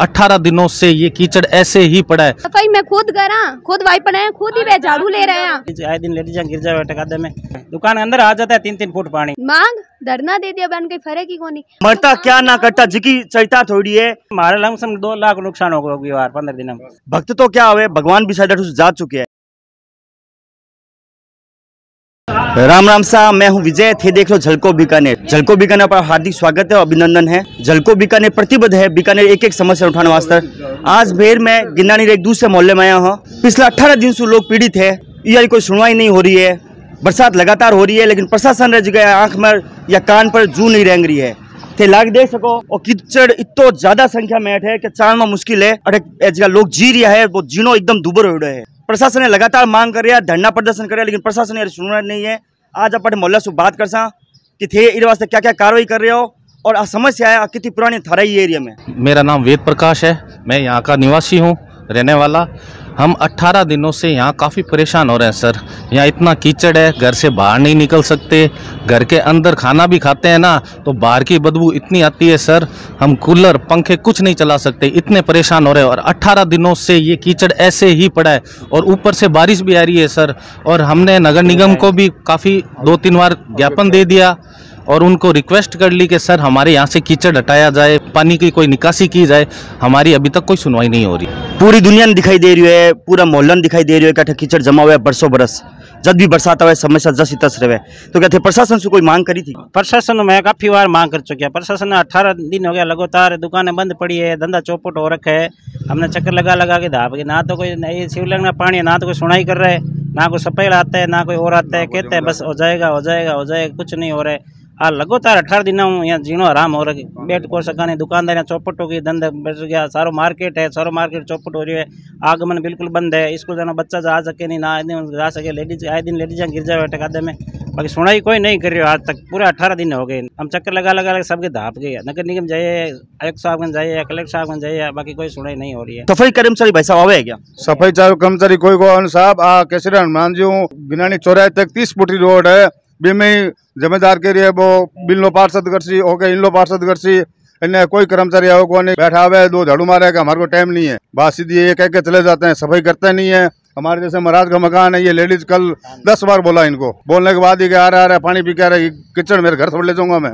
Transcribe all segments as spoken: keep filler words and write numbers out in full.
अठारह दिनों से ये कीचड़ ऐसे ही पड़ा है। सफाई मैं खुद करा, खुद वाई पड़ा है, खुद ही झाड़ू ले रहे हैं। आए दिन लेडीज गिर जाए में दुकान अंदर आ जाता है, तीन तीन फुट पानी। मांग धरना दे दिया बहन, कोई फर्क ही कोनी। मरता क्या ना करता जिकी चलता थोड़ी है। हमारे लमसम दो लाख नुकसान हो गया पंद्रह दिन में। भक्त तो क्या हुए, भगवान भी साइड जा चुके हैं। राम राम सा, मैं हूं विजय, थे देख लो झलको बीकानेर। झलको बीकानेर पर हार्दिक स्वागत है और अभिनंदन है। झलको बीकानेर प्रतिबद्ध है बीकानेर एक एक समस्या उठाने वास्ते। आज भेर में गिन्नानी एक दूसरे मोहल्ले में आया हूं। पिछला अठारह दिन से लोग पीड़ित है, यार कोई सुनवाई नहीं हो रही है। बरसात लगातार हो रही है लेकिन प्रशासन जगह आंख में या कान पर जू नहीं रेंग रही है। थे लाग देख सको और कीचड़ इतो ज्यादा संख्या में है कि चालना मुश्किल है। अरे लोग जी रहा है वो जीनो एकदम दुबर हो रहे है। प्रशासन ने लगातार मांग कर रहा, धरना प्रदर्शन कर रहा, लेकिन प्रशासन यार सुनना नहीं है। आज आप मोहल्ला से बात कर सा कि थे इस वास्ते क्या क्या कार्रवाई कर रहे हो और आ समस्या है कितनी पुरानी थारा ही एरिया में। मेरा नाम वेद प्रकाश है, मैं यहाँ का निवासी हूँ, रहने वाला। हम अठारह दिनों से यहाँ काफ़ी परेशान हो रहे हैं सर। यहाँ इतना कीचड़ है, घर से बाहर नहीं निकल सकते। घर के अंदर खाना भी खाते हैं ना तो बाहर की बदबू इतनी आती है सर। हम कूलर पंखे कुछ नहीं चला सकते, इतने परेशान हो रहे हैं। और अठारह दिनों से ये कीचड़ ऐसे ही पड़ा है और ऊपर से बारिश भी आ रही है सर। और हमने नगर निगम को भी काफ़ी दो तीन बार ज्ञापन दे दिया और उनको रिक्वेस्ट कर ली कि सर हमारे यहाँ से कीचड़ हटाया जाए, पानी की कोई निकासी की जाए। हमारी अभी तक कोई सुनवाई नहीं हो रही। पूरी दुनिया में दिखाई दे रही है, पूरा मोहल्ला दिखाई दे रही है क्या कीचड़ जमा हुआ है बरसों बरस। जब भी बरसात आवे समस्या जस ही तस रहे। तो कहते प्रशासन से कोई मांग करी थी? प्रशासन में काफी बार मांग कर चुके हैं। प्रशासन ने अठारह दिन हो गया लगातार, दुकानें बंद पड़ी है, धंधा चौपट हो रखा है। हमने चक्कर लगा लगा के धाप के ना तो कोई नई शिवलिंग में पानी है, ना तो कोई सुनाई कर रहा है, ना कोई सफेल आता है, ना कोई और आता है। कहते हैं बस हो जाएगा हो जाएगा हो जाएगा, कुछ नहीं हो रहा है। आ लगातार अठारह दिन यहाँ जीनो हराम हो रही। बैठ को सकाने दुकानदार चौपट हो गई, धंधा बच गया। सारो मार्केट है, सारो मार्केट चौपट हो रही है। आगमन बिल्कुल बंद है। स्कूल जाना बच्चा जा सके नहीं, ना आए दिन जा सके। लेडीज आए दिन लेडीज गिर जाए टकादे में। बाकी सुनाई कोई नहीं कर रही हो। आज तक पूरा अठारह दिन हो गए। हम चक्कर लगा लगा लगा सबके धाप गए। नगर निगम जाइए, आयुक्त साहब जाइए, कलेक्टर साहब जाइए, बाकी कोई सुनाई नहीं हो रही है। सफाई कर्मचारी भाई साहब आवे क्या? सफाई कर्मचारी कोई को साहब आ कैसे हनुमान जी हूँ। गिनानी चौराहे तक तीस फुटी रोड है। बी में जमींदार के लिए वो बिल नो पार्षद करसी होके इन लो पार्षद करसी इन्हें कोई कर्मचारी आओ को नहीं बैठा हुआ है। दो झाड़ू मारे का हमारे को टाइम नहीं है। बात सीधी ये कह के चले जाते हैं, सफाई करते नहीं है। हमारे जैसे महाराज का मकान है, ये लेडीज कल दस बार बोला इनको। बोलने के बाद ये आ रहा है पानी पी के आ रहा है, किचड़ मेरे घर छोड़ ले जाऊंगा मैं,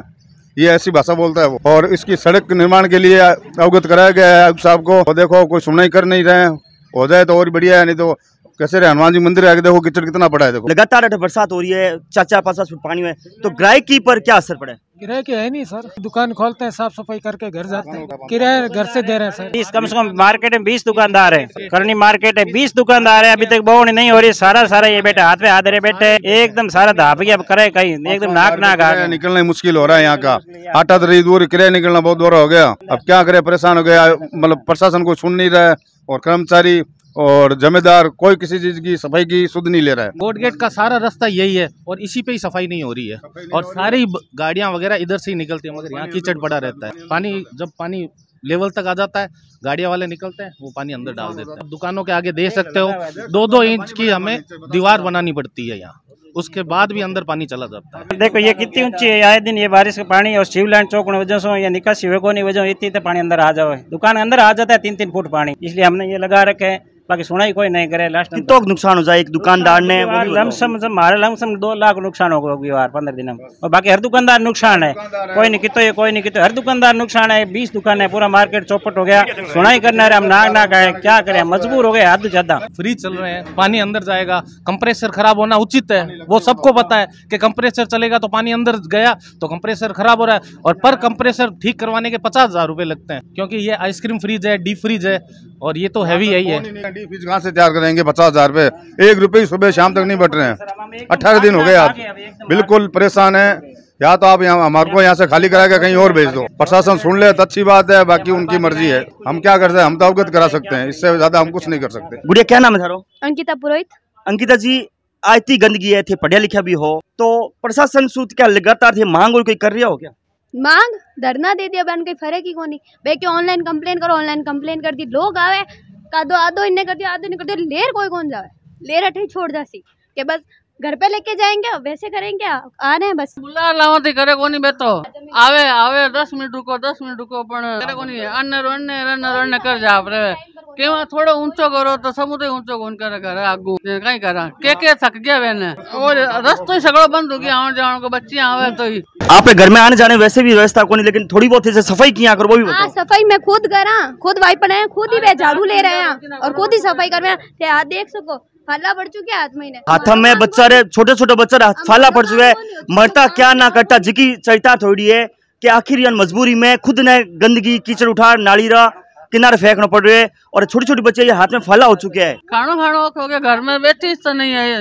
ये ऐसी भाषा बोलता है वो। और इसकी सड़क निर्माण के लिए अवगत कराया गया है आयुक्त साहब को। देखो कोई सुनवाई कर नहीं रहे, हो जाए तो और बढ़िया है, नहीं तो कैसे रहे। हनुमान जी मंदिर आगे देखो कीचड़ कितना पड़ा है। देखो लगातार बरसात हो रही है, चार चार पाँच पाँच फुट पानी में, तो ग्राहकी पर क्या असर पड़ा है? ग्राहकी है नहीं सर, दुकान खोलते हैं, साफ सफाई करके घर जाते हैं, किराया घर से दे रहे हैं सर। बीस कम से कम मार्केट में बीस दुकानदार है, करनी मार्केट है, बीस दुकानदार है। अभी तक बोहनी नहीं हो रही। सारा सारा ये बैठे हाथ में हाथ रहे बैठे, एकदम सारा धाप गया। अब करे कहीं एकदम नाक नाक आ गया, निकलना मुश्किल हो रहा है। यहाँ का आटा दरी दूर, किराया निकलना बहुत दूर हो गया। अब क्या करे, परेशान हो गया। मतलब प्रशासन को सुन नहीं रहा है और कर्मचारी और जमींदार कोई किसी चीज की सफाई की सुध नहीं ले रहा है। गोड गेट का सारा रास्ता यही है और इसी पे ही सफाई नहीं हो रही है और सारी गाड़ियां वगैरह इधर से ही निकलती है, मगर यहाँ कीचड़ पड़ा रहता है। पानी जब पानी लेवल तक आ जाता है, गाड़ियां वाले निकलते हैं, वो पानी अंदर डाल देते हैं। दुकानों के आगे देख सकते हो, दो दो इंच की हमें दीवार बनानी पड़ती है यहाँ, उसके बाद भी अंदर पानी चला जाता है। देखो ये कितनी ऊंची है, आए दिन ये बारिश का पानी और शिवलैंड चौक वजह से या निकासी वेगोनी वजह इतनी पानी अंदर आ जाओ। दुकान अंदर आ जाता है तीन तीन फुट पानी, इसलिए हमने ये लगा रखे है। बाकी सुनाई कोई नहीं करे। लास्ट कितना नुकसान हो जाए एक दुकानदार ने? लमसम हमारे लमसम दो लाख नुकसान हो गया पंद्रह दिन में। और बाकी हर दुकानदार नुकसान है, कोई नहीं कितो ये कोई नहीं कितो, हर दुकानदार नुकसान है। बीस दुकान है, पूरा मार्केट चौपट हो गया। सुनाई करना हम नाग नाग आए, क्या करे, मजबूर हो गए। हद ज्यादा फ्रीज चल रहे हैं, पानी अंदर जाएगा। कंप्रेसर खराब होना उचित है, वो सबको पता है कि कंप्रेसर चलेगा तो पानी अंदर गया तो कंप्रेसर खराब हो रहा है। और पर कंप्रेसर ठीक करवाने के पचास हजार रुपए लगते हैं, क्योंकि ये आइसक्रीम फ्रीज है, डीप फ्रीज है और ये तो हैवी है ही है। फ्रिज कहाँ से तैयार करेंगे पचास हजार रूपए? एक रुपये सुबह शाम तक नहीं बट रहे हैं। अठारह दिन हो गए, आप बिल्कुल परेशान है। या तो आप यहाँ हमारे को यहाँ से खाली करा के कहीं और भेज दो। प्रशासन सुन ले तो अच्छी बात है, बाकी उनकी मर्जी है। हम क्या कर सकते हैं, हम तो अवगत करा सकते हैं, इससे ज्यादा हम कुछ नहीं कर सकते। गुड़िया क्या नाम है? अंकिता पुरोहित। अंकिता जी, आती गंदगी है, थे पढ़ा लिखा भी हो तो प्रशासन सूद क्या लगातार थे मांग और कोई कर रहा हो क्या? मांग धरना दे दिया बहन, कोई फर्क ही कोनी। ऑनलाइन कम्प्लेन करो, ऑनलाइन कम्प्लेन कर दी, लोग आवे आदो आदो इन्हें करती आदो इन्हें करती, लेर कोई कौन जावे, लेर अठे छोड़ जासी के बस घर पे लेके जाएंगे वैसे करेंगे, आ रहे हैं बस। बुला लावती करे कोनी बेतो, आवे आवे दस मिनट रुको दस मिनट रुको पण करे कोनी, अन्ने रन्ने रन्ने रन्ने कर जा आपरे केवा थोड़ो ऊंचो करो तो समुदाय ऊंचो कोन करे करे आगू काई करा के के थक गया वेने और रस्तो सगळो बंद हो गया आवन जाण को बच्चे आवे तो ही आपे घर में आने जाने वैसे भी व्यवस्था कोनी, लेकिन थोड़ी बहुत से सफाई किया करो वो भी बताओ। हां सफाई मैं खुद करा, खुद वाइप बनाए, खुद ही वे झाड़ू ले रहे हैं और खुद ही सफाई कर रहे हैं। हाथ देख सको फाला पड़ चुके हाथ में, हाथ में बच्चा रे छोटे छोटे बच्चा फाला पड़ चुके है, मरता क्या ना करता जिकी चर्चा थोड़ी है कि आखिर यन मजबूरी में खुद ने गंदगी कीचड़ उठा नाली रा किनारे फेंकना पड़ रहे है और छोटे छोटे बच्चे ये हाथ में फाला हो चुके हैं। खानो खानो हो गया, घर में बैठी तो नहीं है,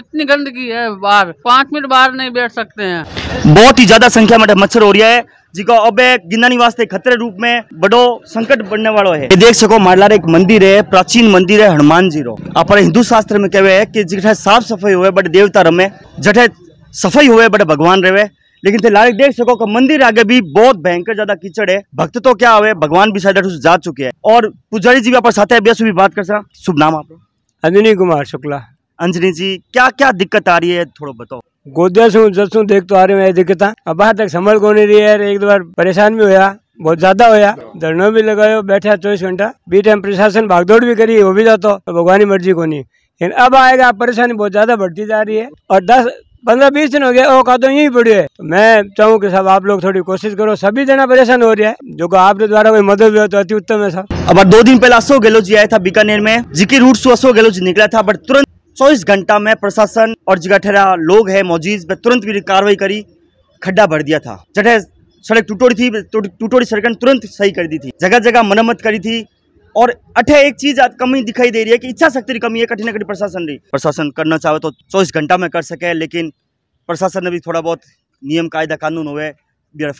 इतनी गंदगी है, बाहर पाँच मिनट बाहर नहीं बैठ सकते हैं। बहुत ही ज्यादा संख्या में मच्छर हो रहा है जिको अब गिनानी वास्ते खतरे रूप में बड़ो संकट बनने वालों है। ये देख सको मारलार एक मंदिर है, प्राचीन मंदिर है हनुमान जी रो। आप हिंदू शास्त्र में कहे है कि जिठे साफ सफाई हुए बड़े देवता रमे, जठे सफाई हुए बड़े भगवान रहे, लेकिन ते लारे देख सको मंदिर आगे भी बहुत भयंकर ज्यादा कीचड़ है। भक्त तो क्या हुए भगवान भी शायद जा चुके हैं और पुजारी जी भी आप साथ है भी बात कर सका। शुभ नाम आप? अंजनी कुमार शुक्ला। अंजनी जी क्या क्या दिक्कत आ रही है थोड़ा बताओ। गोदिया से जसू देख तो आ रही है दिक्कत, अब तक संभल को नहीं रही है। एक दो बार परेशान भी होया, बहुत ज्यादा होया, धरना भी लगाया, बैठा चौबीस घंटा बी टाइम, प्रशासन भागदौड़ भी करी, वो भी जाता तो भगवान की मर्जी को नहीं। लेकिन अब आएगा परेशानी बहुत ज्यादा बढ़ती जा रही है और दस पंद्रह बीस दिन हो गया वो कादो यही पड़ी है। तो मैं चाहूँ की साहब आप लोग थोड़ी कोशिश करो, सभी जना परेशान हो रहा है, जो आपके द्वारा कोई मदद हो तो अति उत्तम है साहब। अब दो दिन पहले अशोक गहलोत जी आया था बीकानेर में, जिकी रूट से अशोक गहलोत जी निकला था, बट तुरंत चौबीस घंटा में प्रशासन और जिगा ठहरा लोग है मौजीज पे तुरंत भी कार्रवाई करी, खड्डा भर दिया था, जगह सड़क टूटोड़ी थी, टूटोड़ी सड़क तुरंत सही कर दी थी, जगह जगह मरम्मत करी थी। और अठे एक चीज कमी दिखाई दे रही है कि इच्छा शक्ति की कमी है, कठिन कठिन प्रशासन रही। प्रशासन करना चाहे तो चौबीस घंटा में कर सके, लेकिन प्रशासन ने भी थोड़ा बहुत नियम कायदा कानून होवे,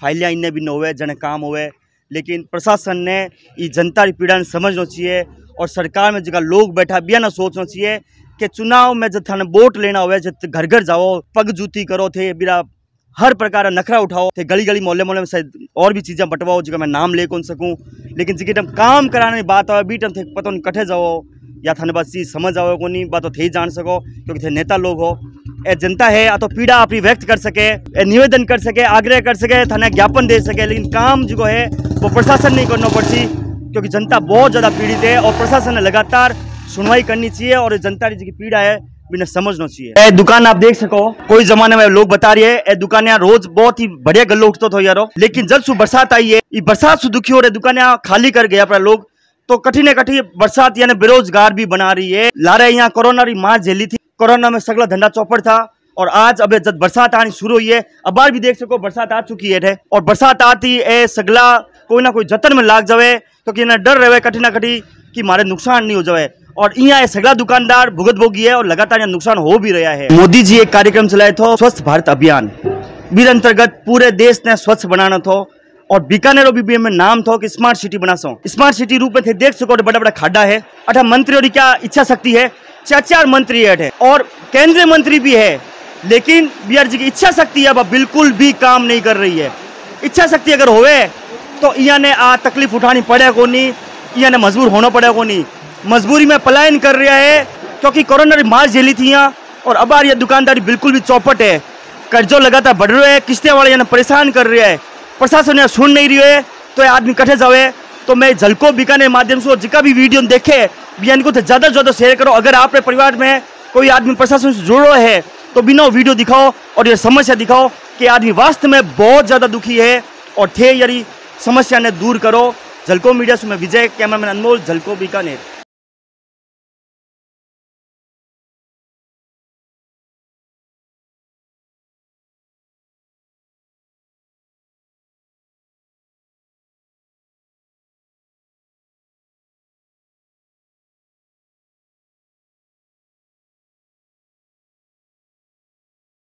फाइलियाँ इनने भी न होवे, जने काम होवे, लेकिन प्रशासन ने ये जनता की पीड़ा ने समझना चाहिए और सरकार में जगह लोग बैठा बिया ना सोचना चाहिए कि चुनाव में जब थाने वोट लेना हो जब घर घर जाओ, पग जूती करो थे, बिरा हर प्रकार का नखरा उठाओ थे, गली गली मोहल्ले मोहल्ले में शायद और भी चीज़ें बंटवाओ जो मैं नाम ले कौन सकूं, लेकिन जिके टाइम काम कराने बात आए बी टाइम थे पता नहीं कटे जाओ या थाने बात चीज समझ आओ को नहीं बात थे ही जान सको, क्योंकि थे नेता लोग हो। ए जनता है आ तो पीड़ा अपनी व्यक्त कर सके, निवेदन कर सके, आग्रह कर सके, थाने ज्ञापन दे सके, लेकिन काम जो है वो प्रशासन नहीं करना पड़ती, क्योंकि जनता बहुत ज़्यादा पीड़ित है और प्रशासन ने लगातार सुनवाई करनी चाहिए और जनता की पीड़ा है बिना समझना चाहिए। ए दुकान आप देख सको, कोई जमाने में लोग बता रही है ए दुकान यहाँ रोज बहुत ही बढ़िया गल्लो उठता था यारो, लेकिन जब सु बरसात आई है ये बरसात से दुखी हो रहे, दुकान यहाँ खाली कर गया पर लोग तो कठिन कठिन बरसात यानी बेरोजगार भी बना रही है। लारे यहाँ कोरोना की मार झेली थी, कोरोना में सगला धंधा चौपड़ था और आज अब जब बरसात आनी शुरू हुई है, अब भी देख सको बरसात आ चुकी है और बरसात आती है सगला कोई ना कोई जतन में लाग जावे, क्योंकि इन्हें डर रहे कठिन ना कठी कि मारे नुकसान नहीं हो जाए और यहाँ सगला दुकानदार भुगत भोगी है और लगातार नुकसान हो भी रहा है। मोदी जी एक कार्यक्रम चलाया था स्वच्छ भारत अभियान, बीर अंतर्गत पूरे देश ने स्वच्छ बनाना था और बीकानेर भी में नाम था कि स्मार्ट सिटी बना सो, स्मार्ट सिटी रूप में थे देख सको बड़ा बड़ा खाडा है। अठा मंत्रियों की क्या इच्छा शक्ति है, चार चार मंत्री है और केंद्रीय मंत्री भी है, लेकिन बीआर जी की इच्छा शक्ति अब बिल्कुल भी काम नहीं कर रही है। इच्छा शक्ति अगर होवे तो यहाँ ने आ तकलीफ उठानी पड़े को नहीं, यहाँ ने मजबूर होना पड़े को नहीं, मजबूरी में पलायन कर रहा है क्योंकि कोरोना की मार झेली थी यहाँ और अब यार दुकानदारी बिल्कुल भी चौपट है, कर्जो लगातार बढ़ रहे है, किस्तें वाले यहाँ परेशान कर रहे हैं, प्रशासन यहाँ सुन नहीं रही है तो ये आदमी कटे जावे। तो मैं झलको बीकानेर माध्यम से और जिका भी वीडियो देखे इनको ज़्यादा से ज़्यादा शेयर करो, अगर आपके परिवार में कोई आदमी प्रशासन से जुड़ो है तो बिना वीडियो दिखाओ और ये समस्या दिखाओ कि आदमी वास्तव में बहुत ज़्यादा दुखी है और थे यारी समस्या ने दूर करो। झलको मीडिया से मैं विजय, कैमरामैन अनमोल, झलको बीकानेर।